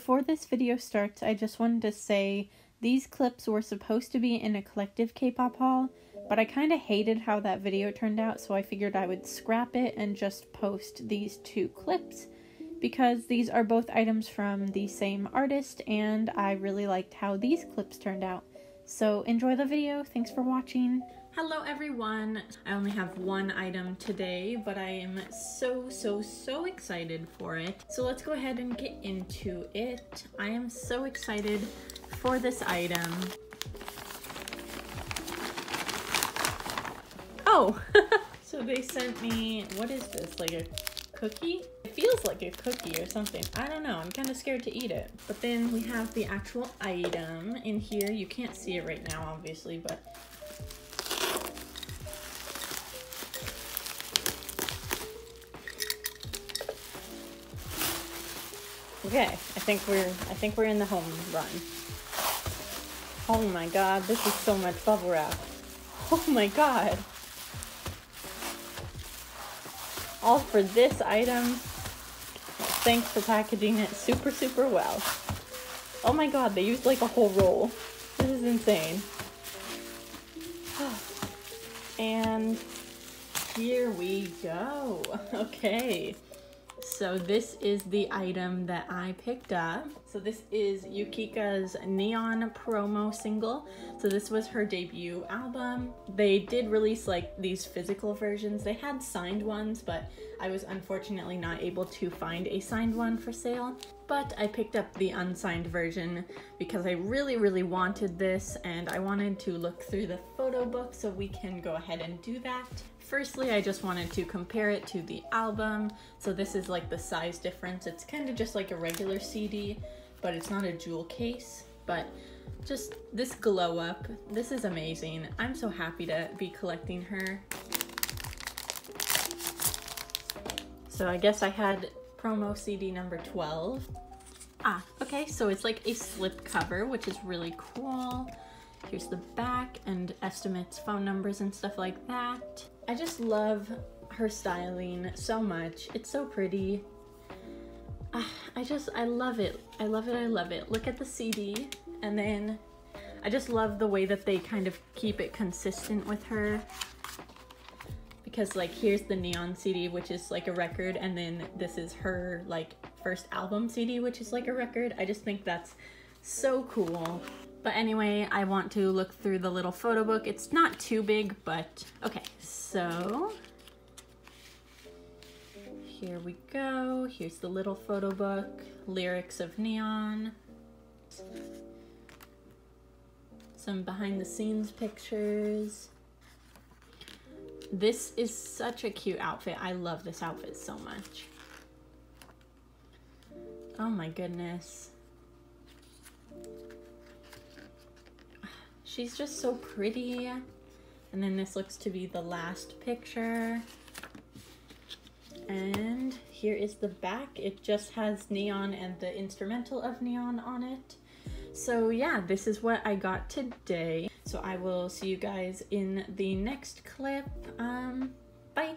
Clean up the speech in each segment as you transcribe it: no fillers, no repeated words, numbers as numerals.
Before this video starts, I just wanted to say these clips were supposed to be in a collective K-pop haul, but I kind of hated how that video turned out, so I figured I would scrap it and just post these two clips because these are both items from the same artist and I really liked how these clips turned out. So enjoy the video, thanks for watching. Hello everyone! I only have one item today, but I am so excited for it. So let's go ahead and get into it. I am so excited for this item. Oh! So they sent me, what is this, like a cookie? It feels like a cookie or something. I don't know, I'm kind of scared to eat it. But then we have the actual item in here. You can't see it right now, obviously, but okay, I think we're in the home run. Oh my god, this is so much bubble wrap. Oh my god. All for this item. Thanks for packaging it super well. Oh my god, they used like a whole roll. This is insane. And here we go. Okay. So this is the item that I picked up. So this is Yukika's Neon promo single. So this was her debut album. They did release like these physical versions. They had signed ones, but I was unfortunately not able to find a signed one for sale. But I picked up the unsigned version because I really wanted this and I wanted to look through the photo book, so we can go ahead and do that. Firstly, I just wanted to compare it to the album. So this is like the size difference. It's kind of just like a regular CD, but it's not a jewel case, but just this glow up. This is amazing. I'm so happy to be collecting her. So I guess I had promo CD number 12. Ah, okay, so it's like a slip cover, which is really cool. Here's the back and estimates, phone numbers and stuff like that. I just love her styling so much. It's so pretty. I love it. I love it. Look at the CD, and then I just love the way that they kind of keep it consistent with her. Because like here's the Neon CD, which is like a record, and then this is her like first album CD, which is like a record. I just think that's so cool. But anyway, I want to look through the little photo book. It's not too big, but okay, so here we go. Here's the little photo book, lyrics of Neon, some behind the scenes pictures. This is such a cute outfit. I love this outfit so much. Oh my goodness. She's just so pretty. And then this looks to be the last picture. And here is the back. It just has Neon and the instrumental of Neon on it. So yeah, this is what I got today. So I will see you guys in the next clip. Bye.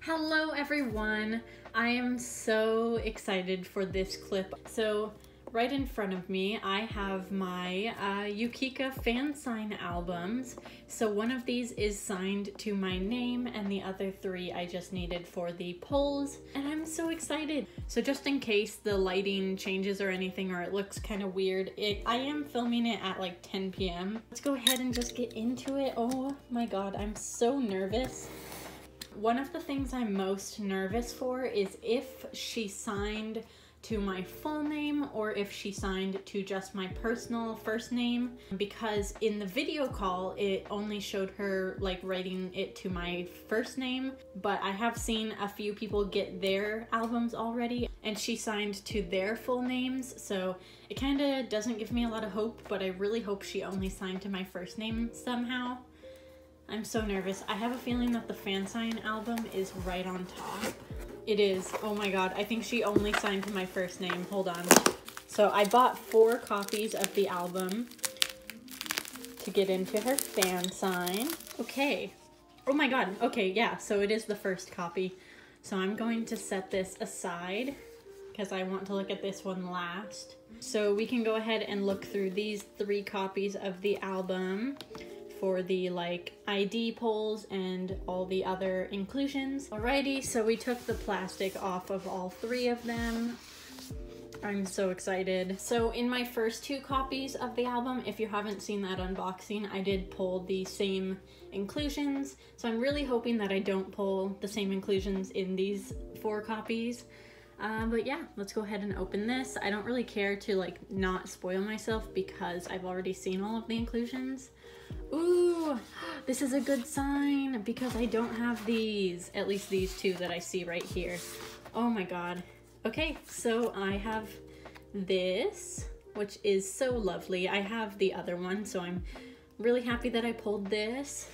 Hello everyone. I am so excited for this clip. So right in front of me, I have my Yukika fan sign albums. So one of these is signed to my name and the other three I just needed for the polls, and I'm so excited. So just in case the lighting changes or anything, or it looks kind of weird, I am filming it at like 10 p.m. Let's go ahead and just get into it. Oh my god, I'm so nervous. One of the things I'm most nervous for is if she signed to my full name or if she signed to just my personal first name, because in the video call it only showed her like writing it to my first name, but I have seen a few people get their albums already and she signed to their full names, so it kind of doesn't give me a lot of hope, but I really hope she only signed to my first name somehow. I'm so nervous. I have a feeling that the fan sign album is right on top. It is. Oh my god, I think she only signed to my first name. Hold on. So I bought 4 copies of the album to get into her fan sign. Okay. Oh my god. Okay, yeah, so it is the first copy. So I'm going to set this aside because I want to look at this one last. So we can go ahead and look through these 3 copies of the album for the like ID polls and all the other inclusions. Alrighty, so we took the plastic off of all 3 of them. I'm so excited. So in my first 2 copies of the album, if you haven't seen that unboxing, I did pull the same inclusions. So I'm really hoping that I don't pull the same inclusions in these 4 copies. But yeah, let's go ahead and open this. I don't really care to like not spoil myself because I've already seen all of the inclusions. Ooh, this is a good sign because I don't have these, at least these 2 that I see right here. Oh my God. Okay, so I have this, which is so lovely. I have the other one, so I'm really happy that I pulled this.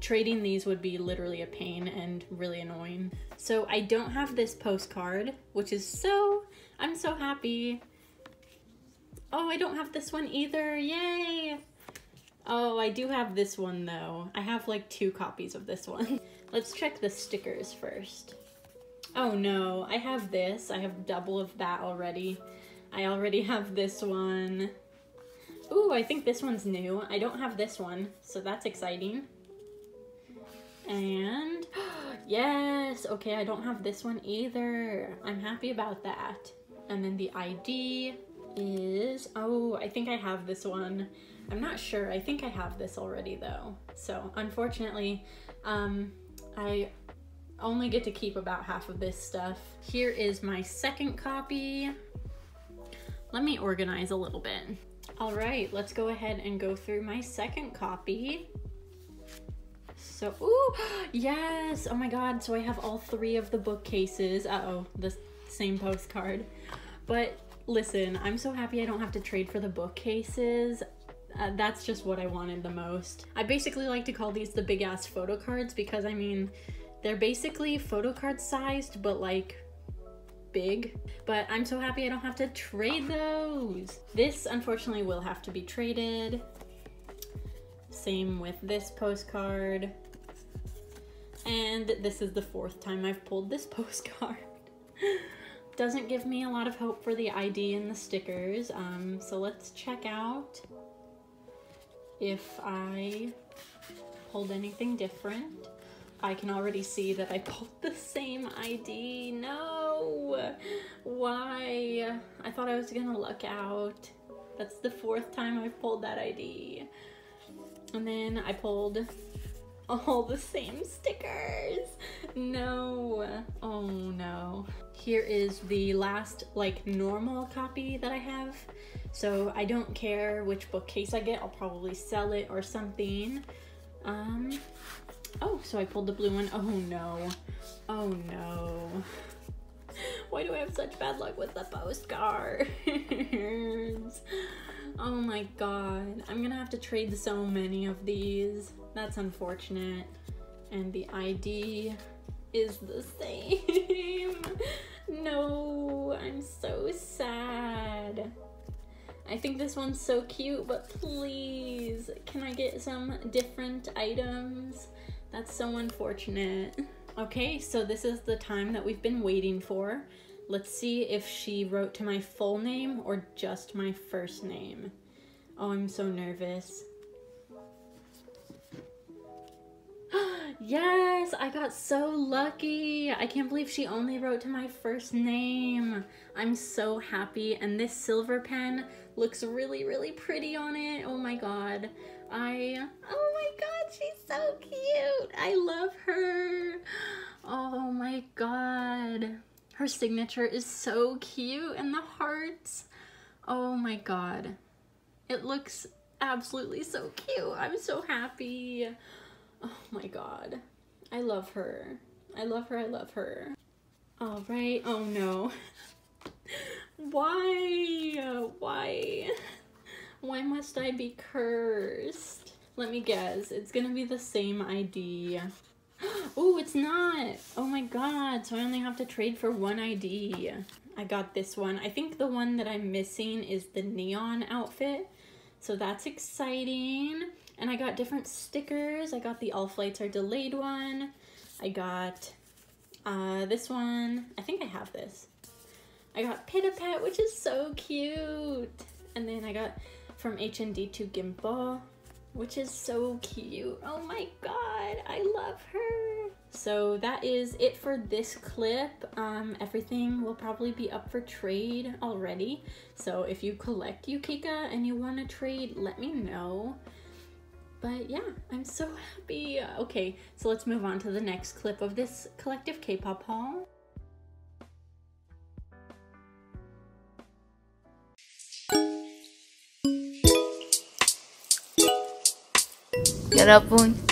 Trading these would be literally a pain and really annoying. So I don't have this postcard, which is so, I'm so happy. Oh, I don't have this one either, yay! Oh, I do have this one though. I have like 2 copies of this one. Let's check the stickers first. Oh no, I have this. I have double of that already. I already have this one. Ooh, I think this one's new. I don't have this one, so that's exciting. And yes, okay, I don't have this one either. I'm happy about that. And then the ID is, oh, I think I have this one. I'm not sure. I think I have this already though. So unfortunately, I only get to keep about half of this stuff. Here is my second copy. Let me organize a little bit. All right, let's go ahead and go through my second copy. So, ooh, yes, oh my God. So I have all 3 of the bookcases. Uh-oh, the same postcard. But listen, I'm so happy I don't have to trade for the bookcases. That's just what I wanted the most. I basically like to call these the big ass photo cards because I mean, they're basically photo card sized, but like big. But I'm so happy I don't have to trade those. This unfortunately will have to be traded. Same with this postcard. And this is the 4th time I've pulled this postcard. Doesn't give me a lot of hope for the ID and the stickers. So let's check out if I pulled anything different. I can already see that I pulled the same ID. No! Why? I thought I was gonna luck out. That's the 4th time I've pulled that ID. And then I pulled all the same stickers. No. Oh no. Here is the last like normal copy that I have. So I don't care which bookcase I get. I'll probably sell it or something. Oh, so I pulled the blue one. Oh no. Oh no. Why do I have such bad luck with the postcards? Oh my God. I'm gonna have to trade so many of these. That's unfortunate. And the ID is the same. No, I'm so sad. I think this one's so cute, but please, can I get some different items? That's so unfortunate. Okay, so this is the time that we've been waiting for. Let's see if she wrote to my full name or just my first name. Oh, I'm so nervous. Yes, I got so lucky. I can't believe she only wrote to my first name. I'm so happy. And this silver pen looks really, really pretty on it. Oh my God. Oh my God, she's so cute. I love her. Oh my God. Her signature is so cute and the hearts. Oh my God. It looks absolutely so cute. I'm so happy. Oh my God. I love her. I love her. I love her. All right. Oh no. Why? Why? Why must I be cursed? Let me guess. It's gonna be the same ID. Oh, it's not. Oh my God. So I only have to trade for one ID. I got this one. I think the one that I'm missing is the neon outfit. So that's exciting. And I got different stickers. I got the all flights are delayed one. I got this one. I think I have this. I got Pitapat, which is so cute. And then I got from HND2 Gimbal, which is so cute. Oh my god, I love her. So that is it for this clip. Everything will probably be up for trade already. So if you collect Yukika and you want to trade, let me know. But yeah, I'm so happy. Okay, so let's move on to the next clip of this collective K-pop haul. 여러분